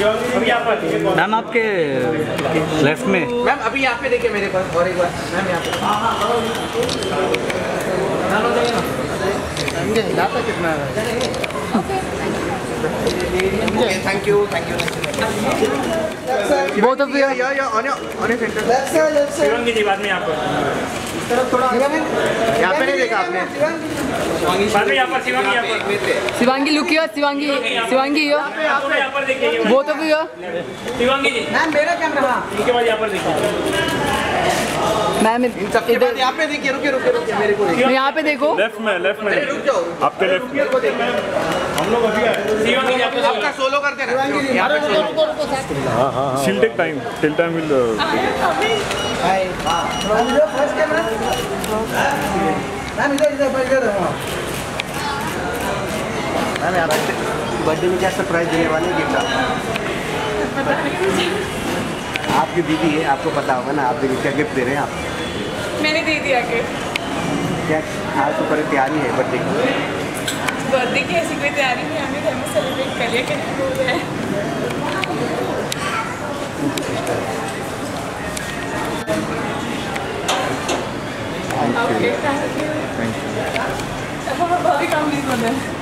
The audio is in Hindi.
मैम आपके लेफ्ट में मैम अभी यहाँ पे देखिए मेरे पास और एक बार मैम यहाँ पे जाता कितना है। Thank you thank you. बहुत अब बाद में यहाँ पर थोड़ा यहाँ पे नहीं देखा आपने। शिवांगी लुकी हो शिवांगी शिवांगी हो वो तो भी हो शिवांगी जी। मैम मेरा कैमरा इनके बाद यहाँ पर देखिए। मैम इधर यहाँ पे देखिए। रुके रुके रुके मेरे को यहाँ पे देखो लेफ्ट में आपके लेफ्ट में हम लोग शिवांगी आपका सोलो करते हैं। मैम इधर इधर बैठ रहे हो। मैम यार बर्थडे में क्या सरप्राइज देने वाले हैं गिफ्ट? आपकी दीदी है आपको पता होगा ना। आप दीदी क्या गिफ्ट दे रहे हैं आप? मैंने दे दिया गिफ्ट। क्या आज तो बड़ी तैयारी है बर्थडे की? बर्थडे की ऐसी कोई तैयारी नहीं, हमें घर में सेलिब्रेट कर लिया है। Thank you. Thank you. Thank you.